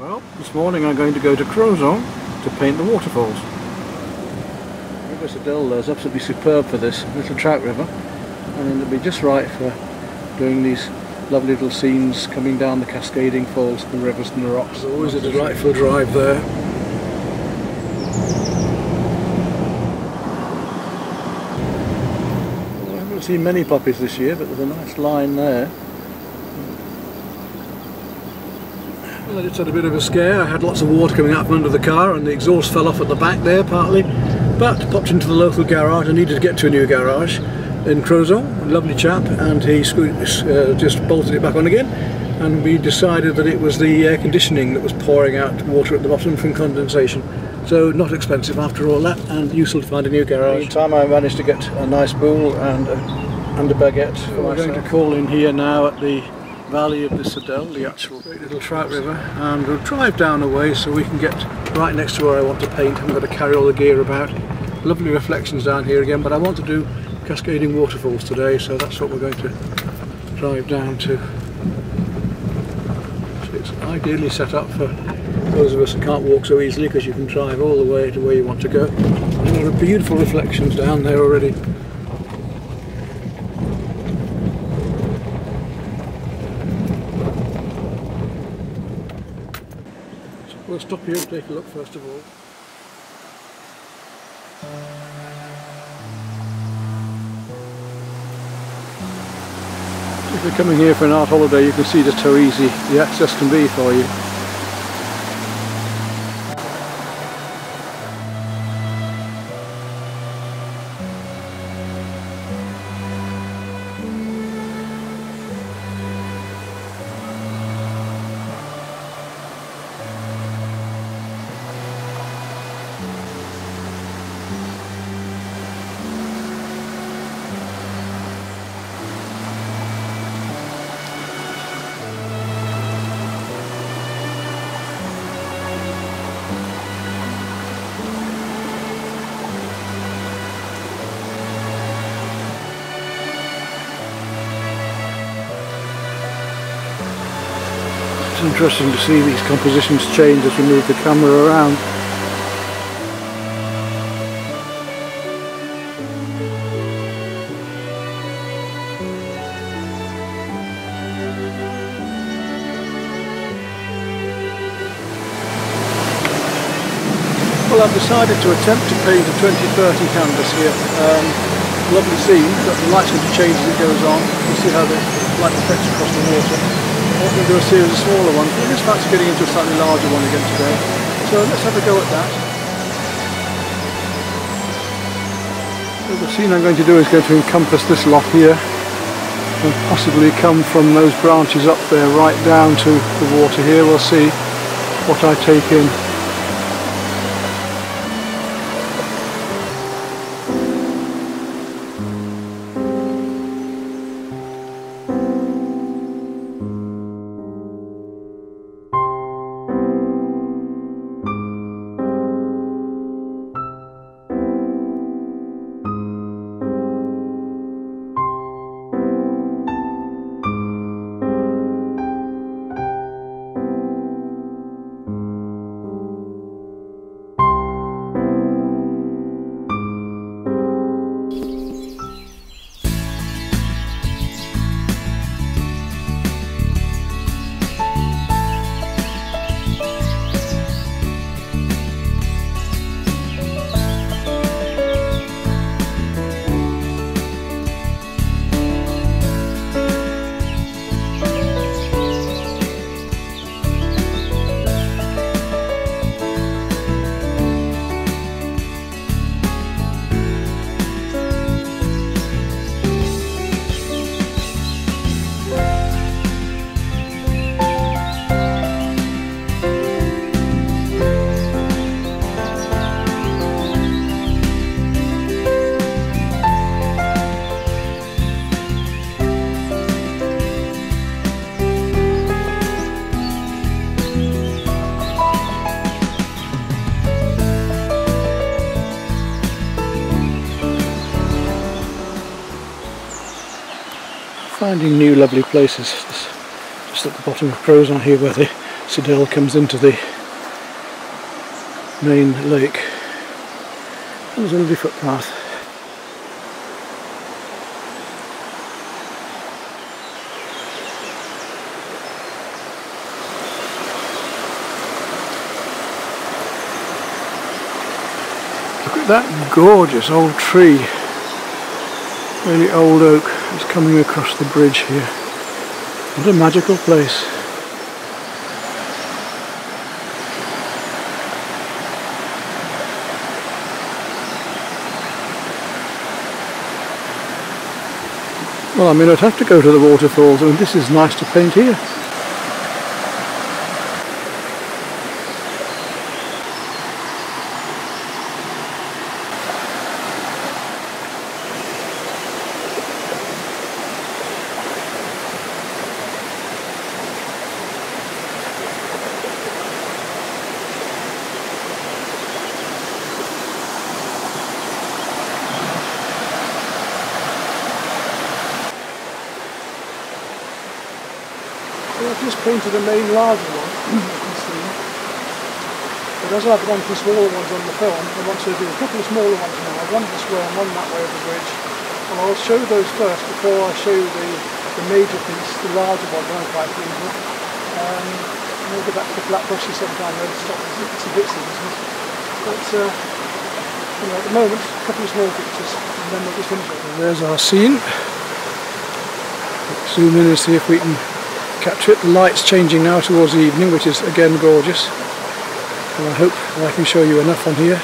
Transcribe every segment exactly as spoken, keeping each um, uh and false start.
Well, this morning I'm going to go to Crozon to paint the waterfalls. River Sedelle is absolutely superb for this little trout river, and it'll be just right for doing these lovely little scenes coming down the Cascading Falls from the rivers and the rocks. Always a delightful drive there. I haven't seen many poppies this year, but there's a nice line there. Well, I just had a bit of a scare. I had lots of water coming out from under the car and the exhaust fell off at the back there partly, but popped into the local garage. I needed to get to a new garage in Crozon, a lovely chap, and he screwed, uh, just bolted it back on again, and we decided that it was the air conditioning that was pouring out water at the bottom from condensation. So not expensive after all that, and useful to find a new garage. In time I managed to get a nice bowl and a, and a baguette for myself. We're going to call in here now at the valley of the Sedelle, the actual great little trout river, and we'll drive down a way so we can get right next to where I want to paint. I've got to carry all the gear about. Lovely reflections down here again, but I want to do cascading waterfalls today, so that's what we're going to drive down to. So it's ideally set up for those of us who can't walk so easily, because you can drive all the way to where you want to go. And there are beautiful reflections down there already. We'll stop here and take a look first of all. If you're coming here for an art holiday, you can see just how easy the access can be for you. It's interesting to see these compositions change as we move the camera around. Well, I've decided to attempt to paint a twenty thirty canvas here. Um, lovely scene, but the light's going to change as it goes on. You'll see how the light reflects across the water. I'm going to do a series of smaller ones, but in fact getting into a slightly larger one again today. So let's have a go at that. So the scene I'm going to do is going to encompass this lot here, and possibly come from those branches up there right down to the water here. We'll see what I take in. Finding new lovely places just at the bottom of Crozon here, where the Sedelle comes into the main lake. And there's a lovely footpath. Look at that gorgeous old tree. Really old oak is coming across the bridge here. What a magical place. Well, I mean, I'd have to go to the waterfalls. I mean, this is nice to paint here. I've just painted the main larger one, you can see. But as I've done for smaller ones on the film, I want to do a couple of smaller ones now. One this way and one that way of the bridge. And I'll show those first before I show the, the major piece, the larger one that I'm quite pleased with. Um, I'll go back to the black brushes sometime later, stop it. It's a bit seasonal. But uh, you know, at the moment, a couple of small pictures and then we'll just finish it. There's our scene. Let's zoom in and see if we can capture it. The light's changing now towards the evening, which is again gorgeous, and I hope I can show you enough on here.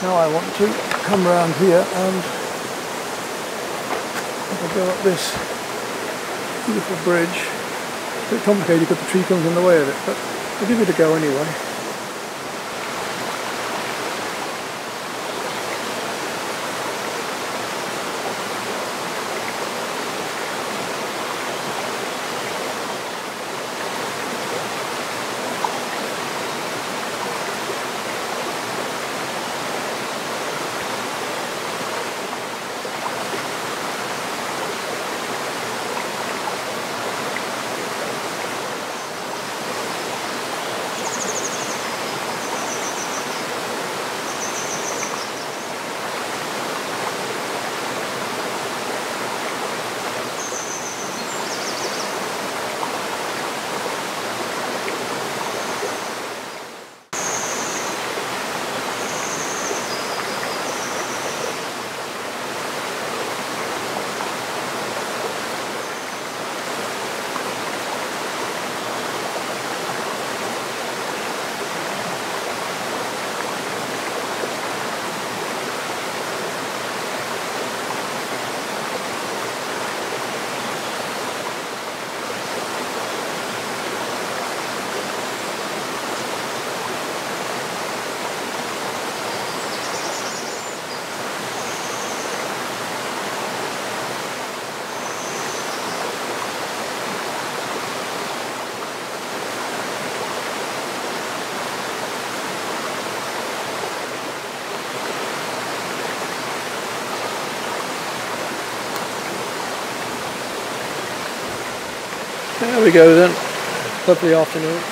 Now I want to come round here and I'll go up this beautiful bridge. It's a bit complicated because the tree comes in the way of it, but I'll give it a go anyway. There we go then. Lovely afternoon.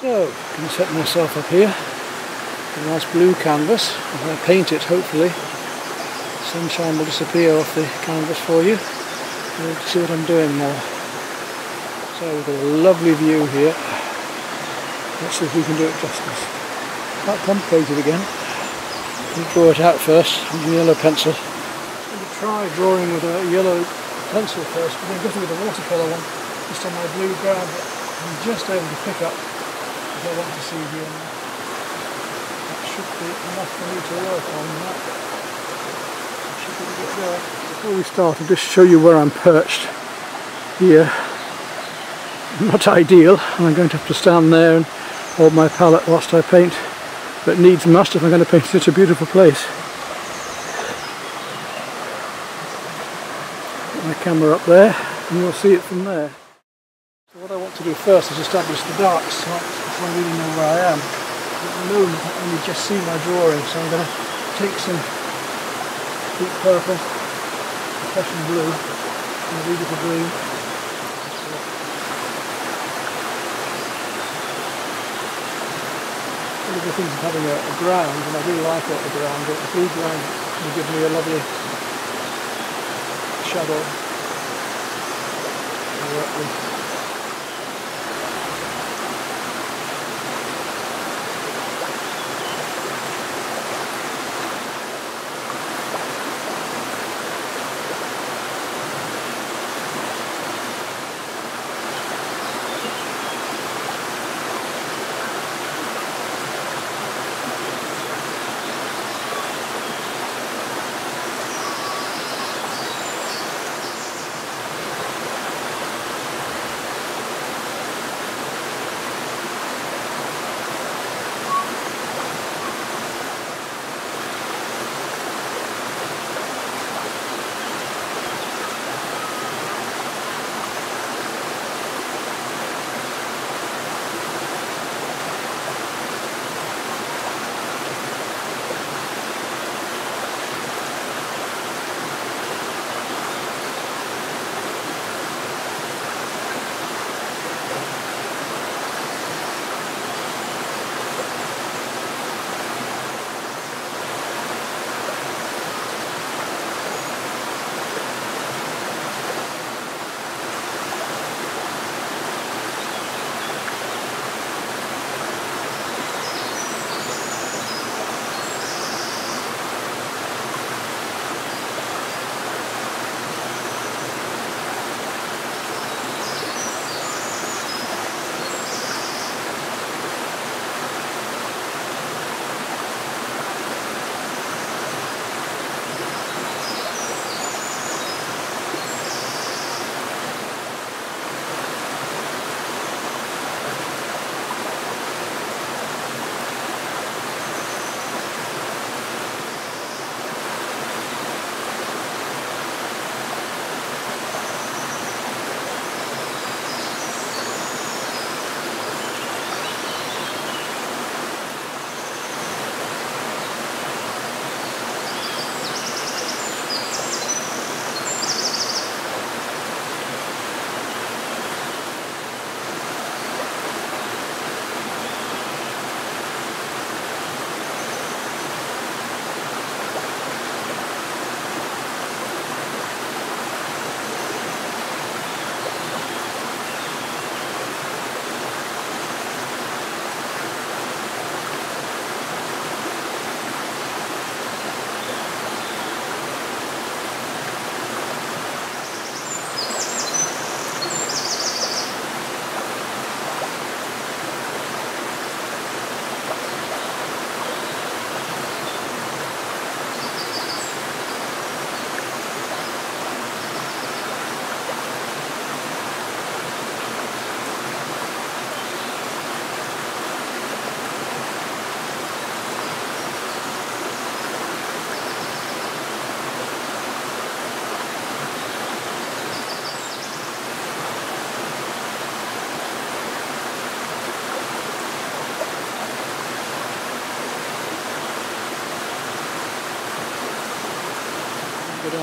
So, I'm going to set myself up here, a nice blue canvas. If I paint it, hopefully, the sunshine will disappear off the canvas for you. You'll see what I'm doing now. So we've got a lovely view here. Let's see if we can do it justice. Quite complicated again. I'll draw it out first with a yellow pencil. I'm going to try drawing with a yellow pencil first, but then go with a watercolour one, just on my blue ground that I'm just able to pick up. I don't want to see here now. That should be enough for me to work on that. I should be able to get there. Before we start, I'll just show you where I'm perched here. Not ideal, and I'm going to have to stand there and hold my palette whilst I paint. But needs must if I'm going to paint such a beautiful place. Put my camera up there, and you'll see it from there. So what I want to do first is establish the darks. I really know where I am. At the moment I can only just see my drawing, so I'm going to take some deep purple, passion blue, and a beautiful green. One of the things of having a, a ground, and I do like it, the ground, but the blue ground will give me a lovely shadow to work with.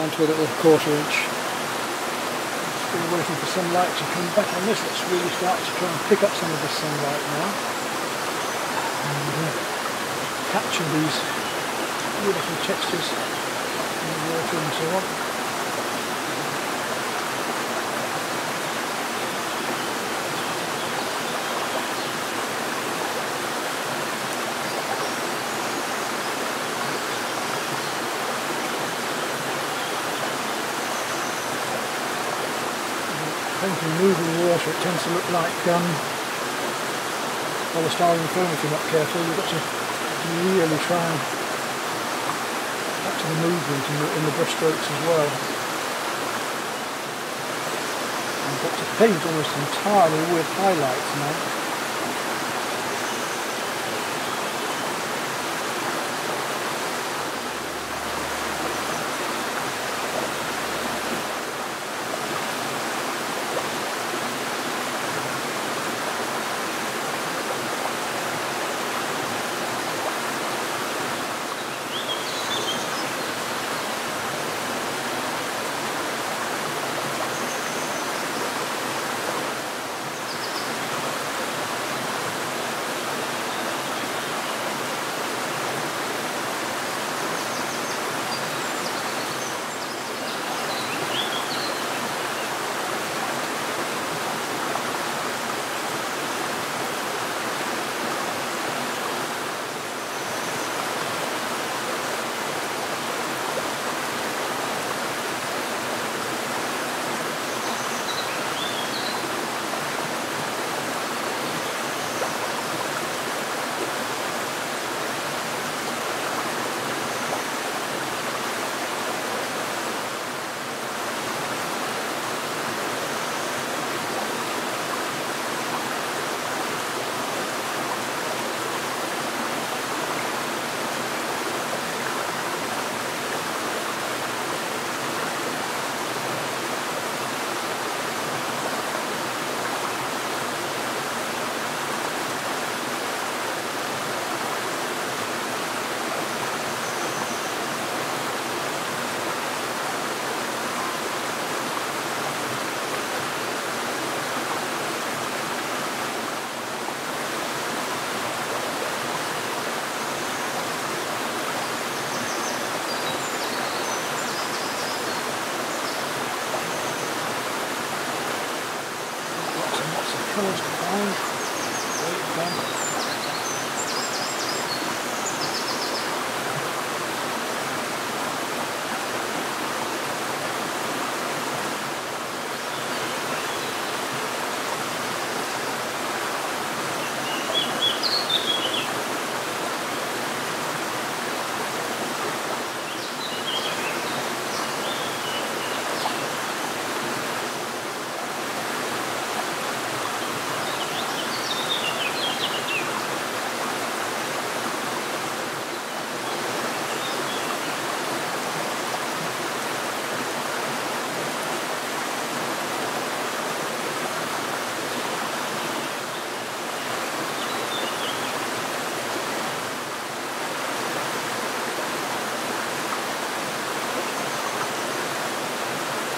onto it with a quarter inch. Still waiting for sunlight to come back on this. Let's really start to try and pick up some of the sunlight now. And uh, capture these beautiful textures in the water and so on. When you move in the water, it tends to look like um, polystyrene foam if you're not careful. You've got to really try and capture the movement in the, in the brush strokes as well. I've got to paint almost entirely with highlights now.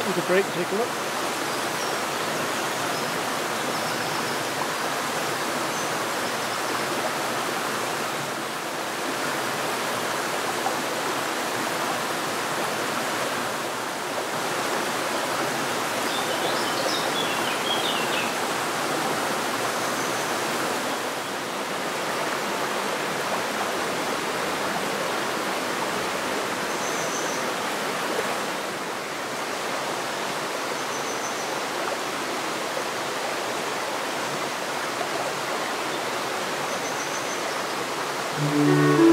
Take a break, take a look. Thank you.